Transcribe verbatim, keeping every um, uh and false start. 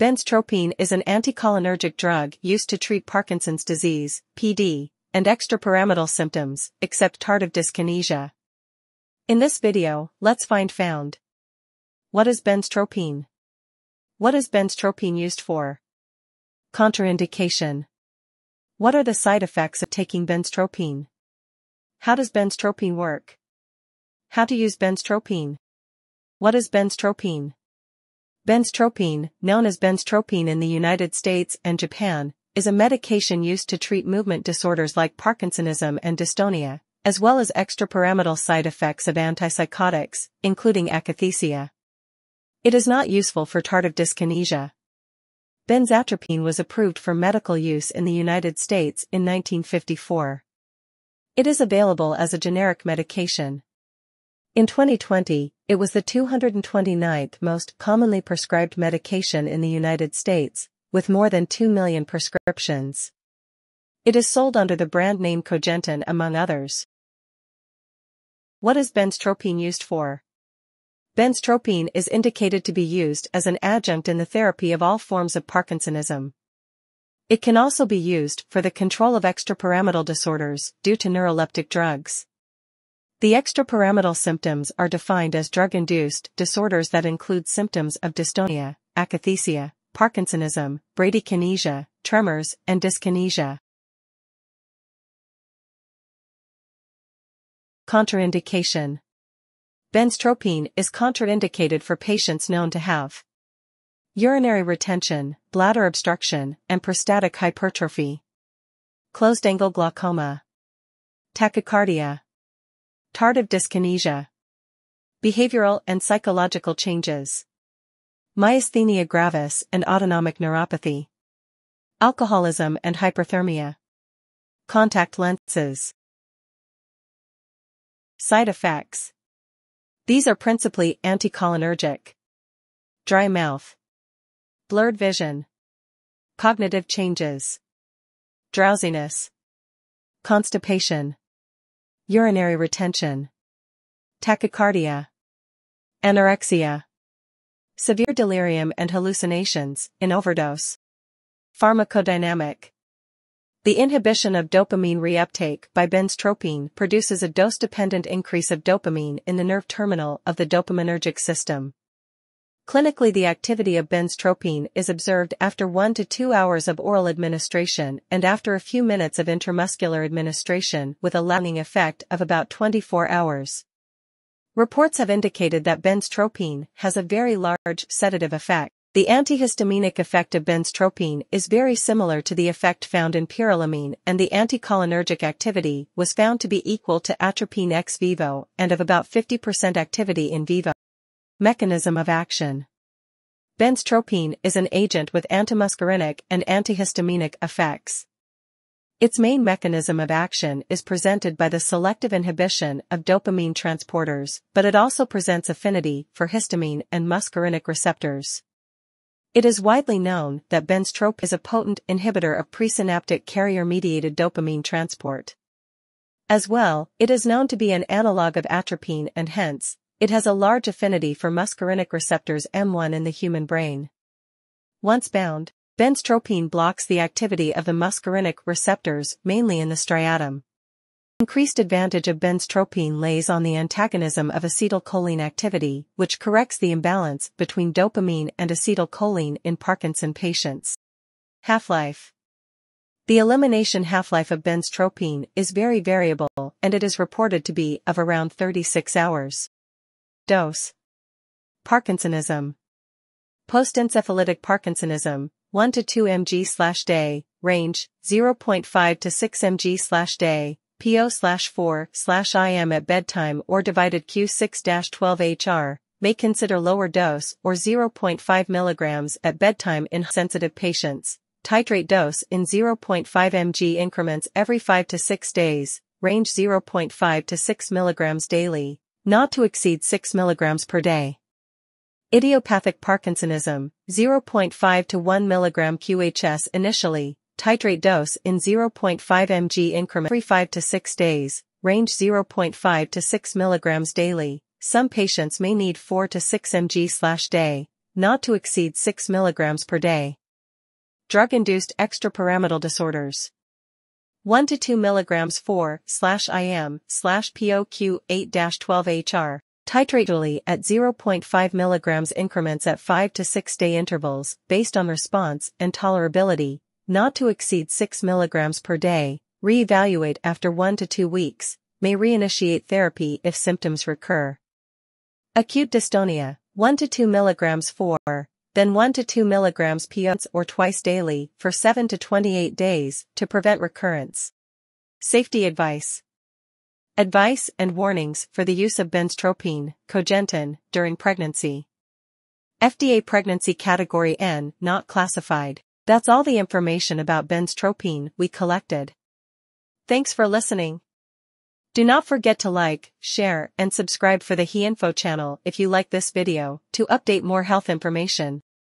Benztropine is an anticholinergic drug used to treat Parkinson's disease, P D, and extrapyramidal symptoms, except tardive dyskinesia. In this video, let's find found. What is benztropine? What is benztropine used for? Contraindication. What are the side effects of taking benztropine? How does benztropine work? How to use benztropine? What is benztropine? Benztropine, known as benztropine in the United States and Japan, is a medication used to treat movement disorders like Parkinsonism and dystonia, as well as extrapyramidal side effects of antipsychotics, including akathisia. It is not useful for tardive dyskinesia. Benzatropine was approved for medical use in the United States in nineteen fifty-four. It is available as a generic medication. In twenty twenty, it was the two hundred twenty-ninth most commonly prescribed medication in the United States, with more than two million prescriptions. It is sold under the brand name Cogentin among others. What is benztropine used for? Benztropine is indicated to be used as an adjunct in the therapy of all forms of Parkinsonism. It can also be used for the control of extrapyramidal disorders due to neuroleptic drugs. The extrapyramidal symptoms are defined as drug-induced disorders that include symptoms of dystonia, akathisia, Parkinsonism, bradykinesia, tremors, and dyskinesia. Contraindication. Benztropine is contraindicated for patients known to have urinary retention, bladder obstruction, and prostatic hypertrophy, closed-angle glaucoma, tachycardia, tardive dyskinesia, behavioral and psychological changes, myasthenia gravis and autonomic neuropathy, alcoholism and hyperthermia, contact lenses. Side effects. These are principally anticholinergic, dry mouth, blurred vision, cognitive changes, drowsiness, constipation, urinary retention, tachycardia, anorexia, severe delirium and hallucinations in overdose. Pharmacodynamic. The inhibition of dopamine reuptake by benztropine produces a dose-dependent increase of dopamine in the nerve terminal of the dopaminergic system. Clinically, the activity of benztropine is observed after one to two hours of oral administration and after a few minutes of intramuscular administration, with a lasting effect of about twenty-four hours. Reports have indicated that benztropine has a very large sedative effect. The antihistaminic effect of benztropine is very similar to the effect found in pyrilamine, and the anticholinergic activity was found to be equal to atropine ex vivo and of about fifty percent activity in vivo. Mechanism of action. Benztropine is an agent with antimuscarinic and antihistaminic effects. Its main mechanism of action is presented by the selective inhibition of dopamine transporters, but it also presents affinity for histamine and muscarinic receptors. It is widely known that benztropine is a potent inhibitor of presynaptic carrier-mediated dopamine transport. As well, it is known to be an analog of atropine, and hence, it has a large affinity for muscarinic receptors M one in the human brain. Once bound, benztropine blocks the activity of the muscarinic receptors, mainly in the striatum. Increased advantage of benztropine lays on the antagonism of acetylcholine activity, which corrects the imbalance between dopamine and acetylcholine in Parkinson patients. Half-life. The elimination half-life of benztropine is very variable, and it is reported to be of around thirty-six hours. Dose. Parkinsonism. Post-encephalitic Parkinsonism, one to two milligrams per day, range, zero point five to six milligrams per day. P O four I M at bedtime or divided Q six twelve H R, may consider lower dose or zero point five milligrams at bedtime in sensitive patients. Titrate dose in zero point five milligram increments every five to six days, range zero point five to six milligrams daily, not to exceed six milligrams per day. Idiopathic Parkinsonism, zero point five to one milligram Q H S initially. Titrate dose in zero point five milligram increment every five to six days, range zero point five to six milligrams daily. Some patients may need four to six milligrams per day, not to exceed six milligrams per day. Drug-induced extrapyramidal disorders. one to two milligrams four I M P O Q eight twelve H R. Titrate daily at zero point five milligrams increments at five to six day intervals, based on response and tolerability, not to exceed six milligrams per day. Re-evaluate after one to two weeks, may reinitiate therapy if symptoms recur. Acute dystonia, one to two milligrams for, then one to two milligrams P O Q or twice daily for seven to twenty-eight days to prevent recurrence. Safety advice. Advice and warnings for the use of benztropine, Cogentin, during pregnancy. F D A Pregnancy Category N, not classified. That's all the information about benztropine we collected. Thanks for listening. Do not forget to like, share, and subscribe for the He-InFo channel if you like this video, to update more health information.